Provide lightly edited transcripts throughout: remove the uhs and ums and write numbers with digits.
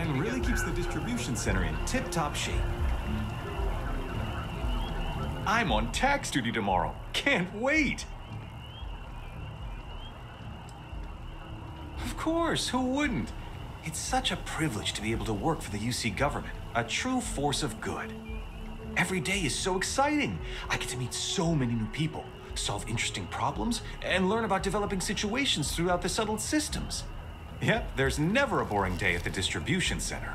and really keeps the distribution center in tip-top shape. I'm on tax duty tomorrow. Can't wait. Of course, who wouldn't? It's such a privilege to be able to work for the UC government, a true force of good. Every day is so exciting. I get to meet so many new people, solve interesting problems, and learn about developing situations throughout the settled systems. Yep, there's never a boring day at the distribution center.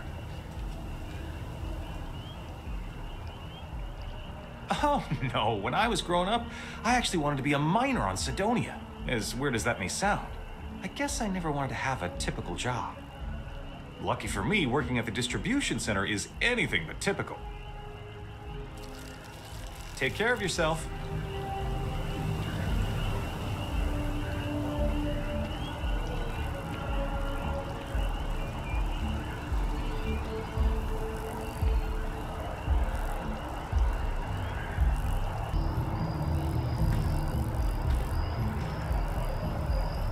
Oh no, when I was growing up, I actually wanted to be a miner on Cydonia. As weird as that may sound, I guess I never wanted to have a typical job. Lucky for me, working at the distribution center is anything but typical. Take care of yourself.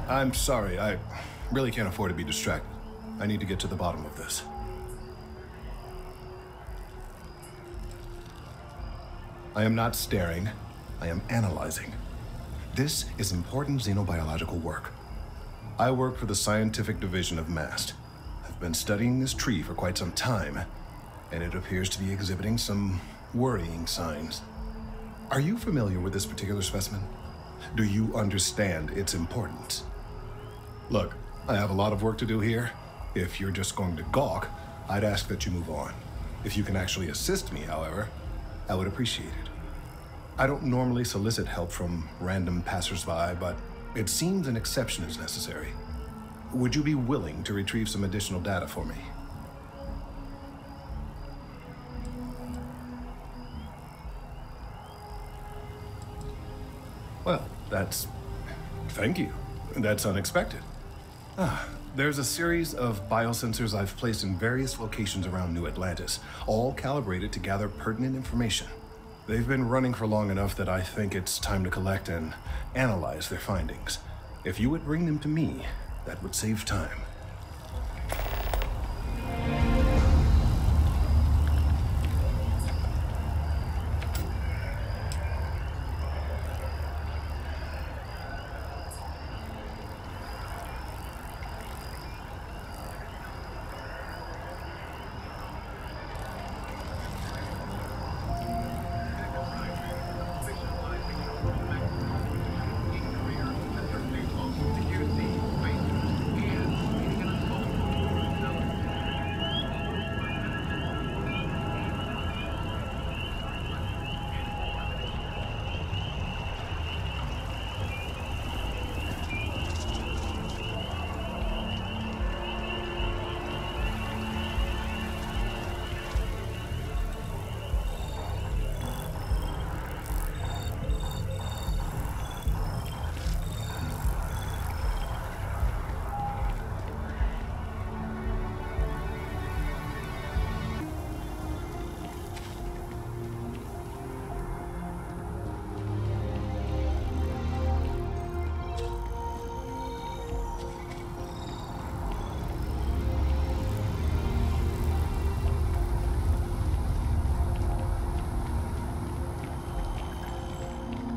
I'm sorry, I really can't afford to be distracted. I need to get to the bottom of this. I am not staring, I am analyzing. This is important xenobiological work. I work for the scientific division of MAST. I've been studying this tree for quite some time, and it appears to be exhibiting some worrying signs. Are you familiar with this particular specimen? Do you understand its importance? Look, I have a lot of work to do here. If you're just going to gawk, I'd ask that you move on. If you can actually assist me, however, I would appreciate it. I don't normally solicit help from random passersby, but it seems an exception is necessary. Would you be willing to retrieve some additional data for me? Well, thank you. That's unexpected. There's a series of biosensors I've placed in various locations around New Atlantis, all calibrated to gather pertinent information. They've been running for long enough that I think it's time to collect and analyze their findings. If you would bring them to me, that would save time.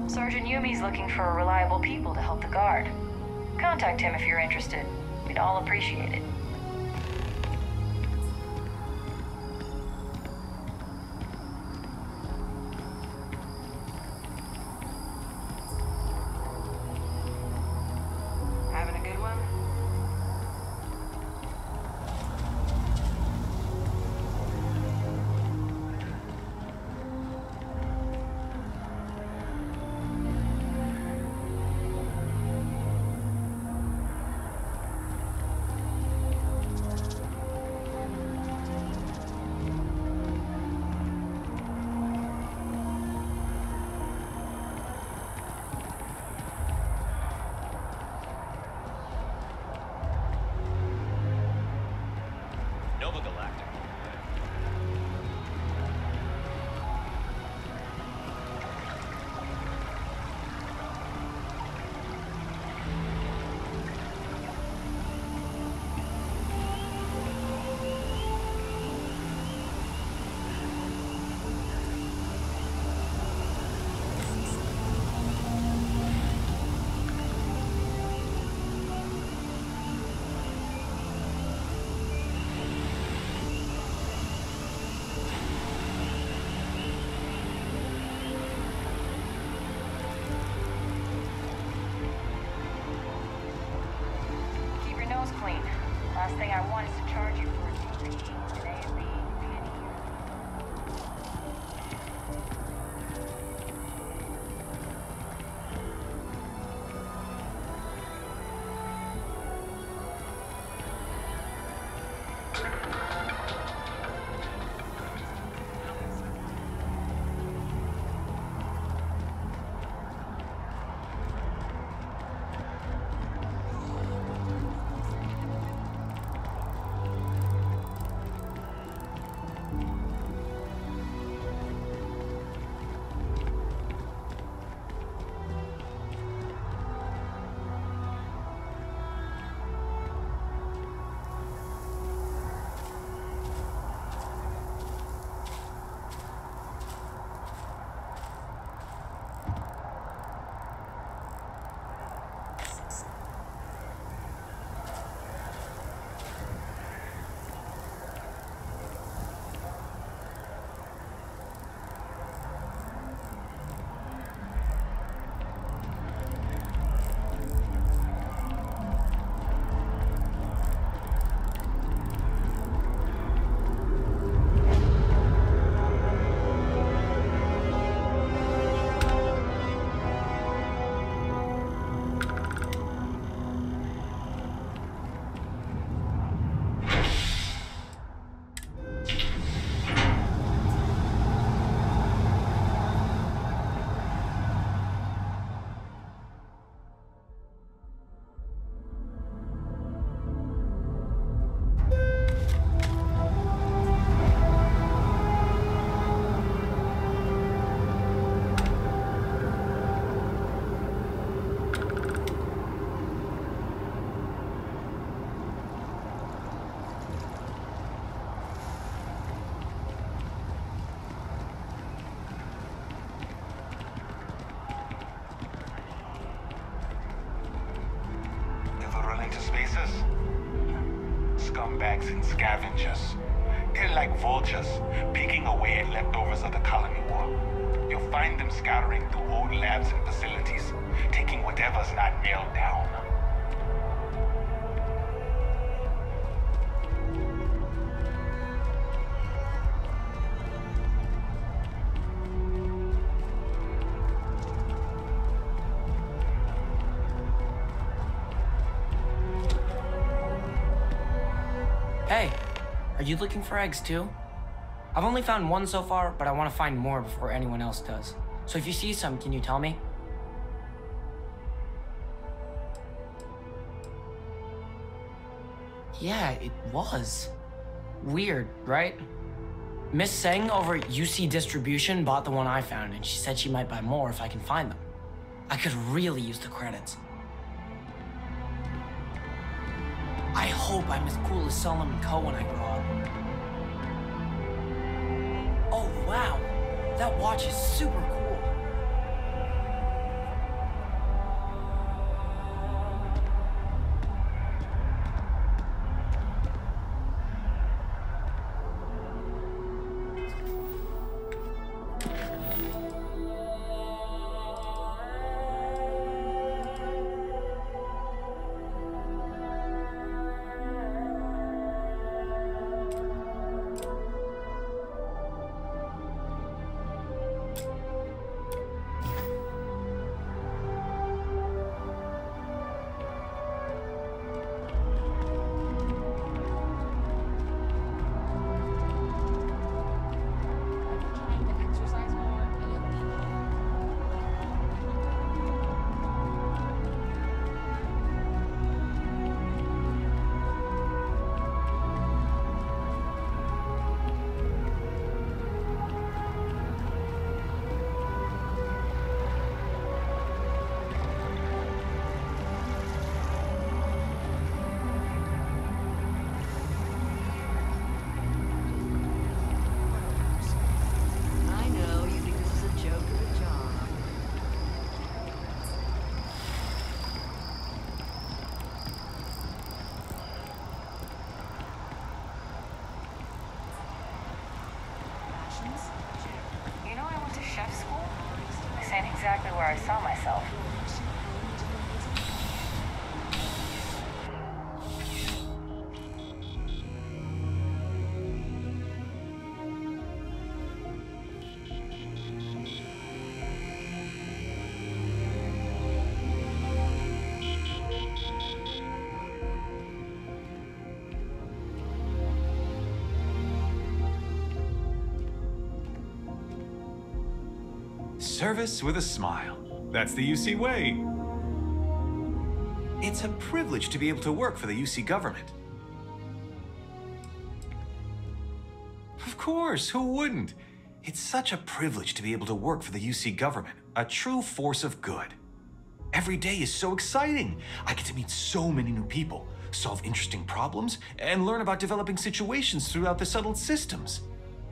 Sergeant Yumi's looking for reliable people to help the guard. Contact him if you're interested. We'd all appreciate it. Having a good one? Last thing I want is to charge you for a degree today and be scumbags and scavengers. They're like vultures, picking away at leftovers of the colony war. You'll find them scattering through old labs and facilities, taking whatever's not nailed down. Are you looking for eggs too? I've only found one so far, but I want to find more before anyone else does. So if you see some, can you tell me? Yeah, it was. Weird, right? Miss Seng over at UC Distribution bought the one I found, and she said she might buy more if I can find them. I could really use the credits. I hope I'm as cool as Solomon Coe when I grow up. Oh, wow. That watch is super cool. Exactly where I saw myself. Service with a smile. That's the UC way. It's a privilege to be able to work for the UC government. Of course, who wouldn't? It's such a privilege to be able to work for the UC government, a true force of good. Every day is so exciting. I get to meet so many new people, solve interesting problems, and learn about developing situations throughout the settled systems.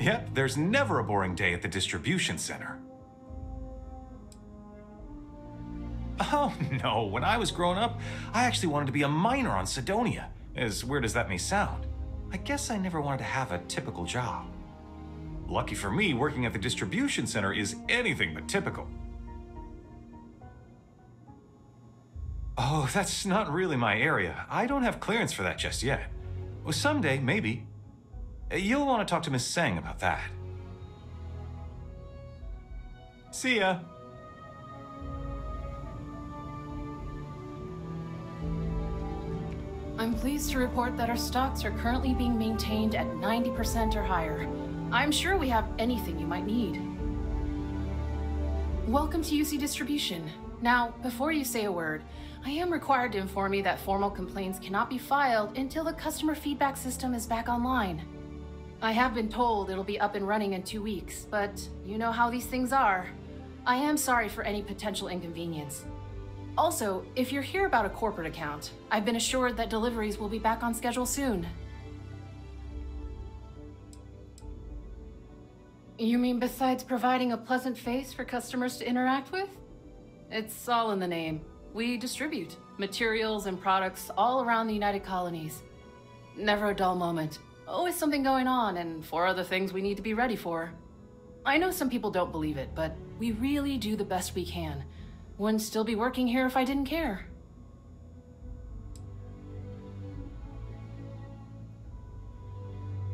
Yep, there's never a boring day at the distribution center. Oh no, when I was growing up, I actually wanted to be a miner on Cydonia, as weird as that may sound. I guess I never wanted to have a typical job. Lucky for me, working at the distribution center is anything but typical. Oh, that's not really my area. I don't have clearance for that just yet. Well, someday, maybe. You'll want to talk to Miss Sang about that. See ya. I'm pleased to report that our stocks are currently being maintained at 90% or higher. I'm sure we have anything you might need. Welcome to UC Distribution. Now, before you say a word, I am required to inform you that formal complaints cannot be filed until the customer feedback system is back online. I have been told it'll be up and running in 2 weeks, but you know how these things are. I am sorry for any potential inconvenience. Also, if you're here about a corporate account, I've been assured that deliveries will be back on schedule soon. You mean besides providing a pleasant face for customers to interact with? It's all in the name. We distribute materials and products all around the United Colonies. Never a dull moment. Always something going on and 4 other things we need to be ready for. I know some people don't believe it, but we really do the best we can. Wouldn't still be working here if I didn't care.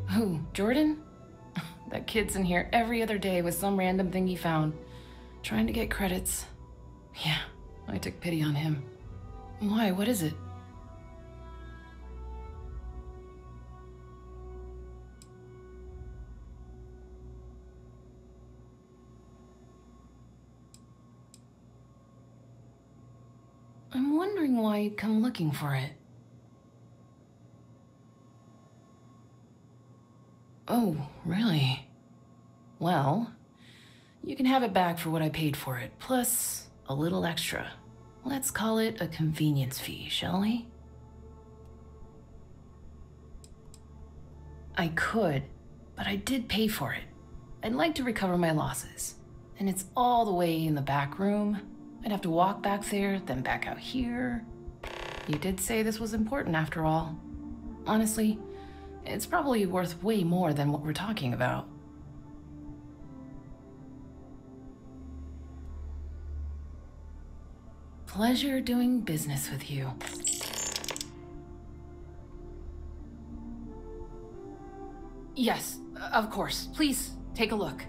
Who, Jordan? That kid's in here every other day with some random thing he found. Trying to get credits. Yeah, I took pity on him. Why, what is it? I'm wondering why you'd come looking for it. Oh, really? Well, you can have it back for what I paid for it, plus a little extra. Let's call it a convenience fee, shall we? I could, but I did pay for it. I'd like to recover my losses, and it's all the way in the back room. I'd have to walk back there, then back out here. You did say this was important after all. Honestly, it's probably worth way more than what we're talking about. Pleasure doing business with you. Yes, of course. Please, take a look.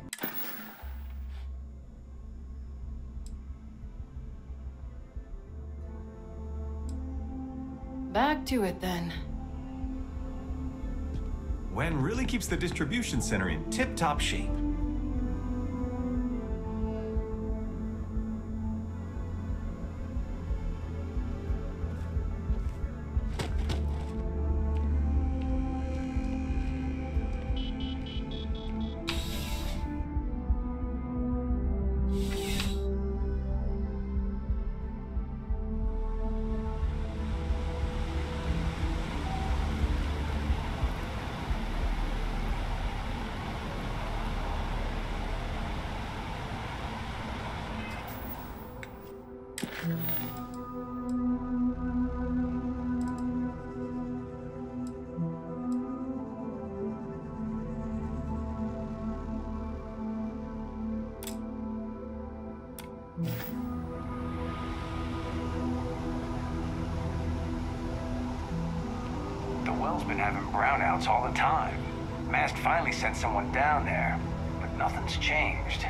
Back to it, then. Wen really keeps the distribution center in tip-top shape. All the time. MAST finally sent someone down there, but nothing's changed.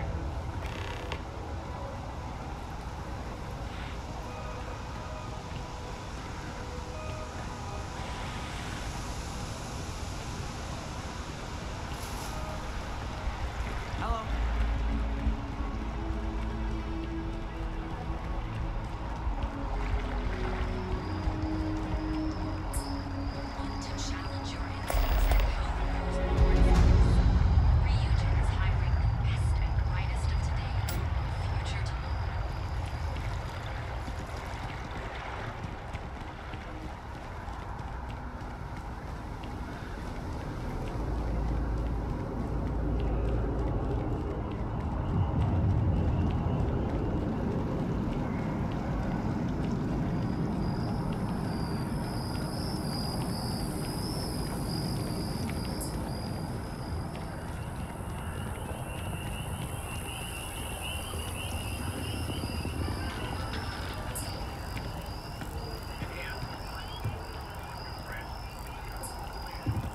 Hello.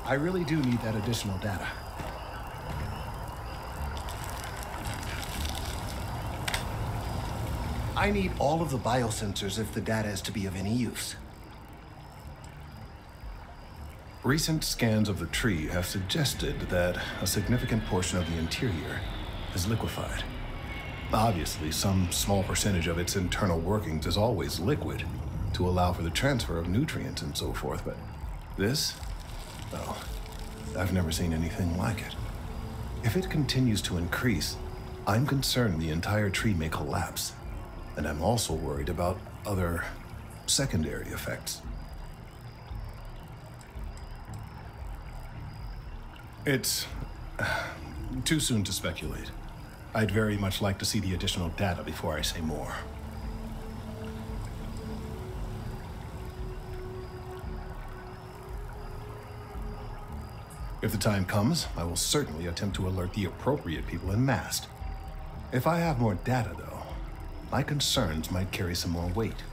I really do need that additional data. I need all of the biosensors if the data is to be of any use. Recent scans of the tree have suggested that a significant portion of the interior is liquefied. Obviously, some small percentage of its internal workings is always liquid to allow for the transfer of nutrients and so forth, but this? Oh, I've never seen anything like it. If it continues to increase, I'm concerned the entire tree may collapse, and I'm also worried about other secondary effects. It's too soon to speculate. I'd very much like to see the additional data before I say more. If the time comes, I will certainly attempt to alert the appropriate people in MAST. If I have more data, though, my concerns might carry some more weight.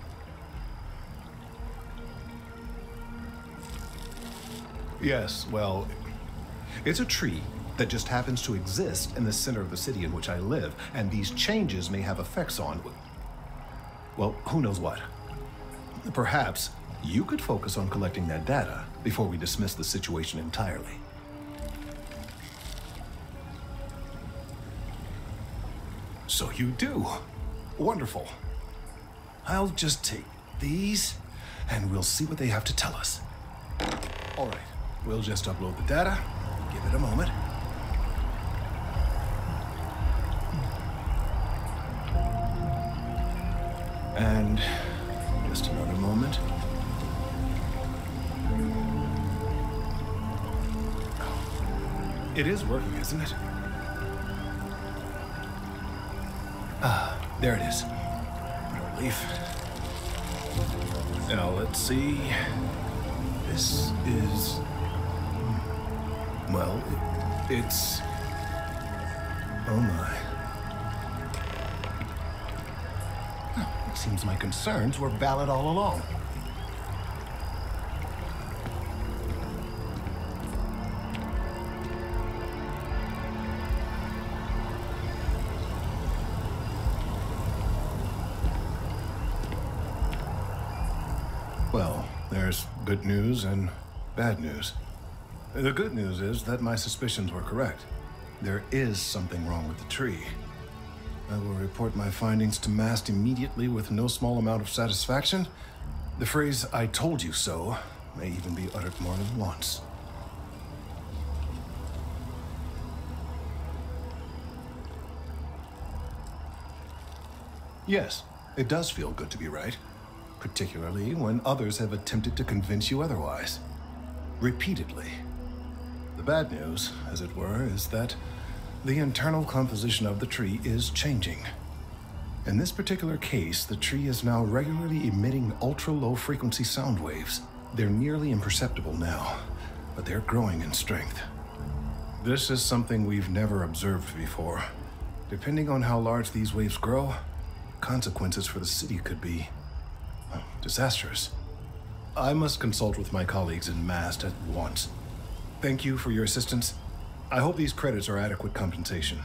Yes, well, it's a tree that just happens to exist in the center of the city in which I live, and these changes may have effects on, well, who knows what. Perhaps you could focus on collecting that data before we dismiss the situation entirely. So you do. Wonderful. I'll just take these, and we'll see what they have to tell us. All right, we'll just upload the data. Give it a moment. And just another moment. It is working, isn't it? Ah, there it is. Relief. Now let's see. This is... well, it's... oh my. It seems my concerns were valid all along. Well, there's good news and bad news. The good news is that my suspicions were correct. There is something wrong with the tree. I will report my findings to MAST immediately with no small amount of satisfaction. The phrase, "I told you so," may even be uttered more than once. Yes, it does feel good to be right, particularly when others have attempted to convince you otherwise. Repeatedly. The bad news, as it were, is that the internal composition of the tree is changing. In this particular case, the tree is now regularly emitting ultra-low-frequency sound waves. They're nearly imperceptible now, but they're growing in strength. This is something we've never observed before. Depending on how large these waves grow, consequences for the city could be disastrous. I must consult with my colleagues in MAST at once. Thank you for your assistance. I hope these credits are adequate compensation.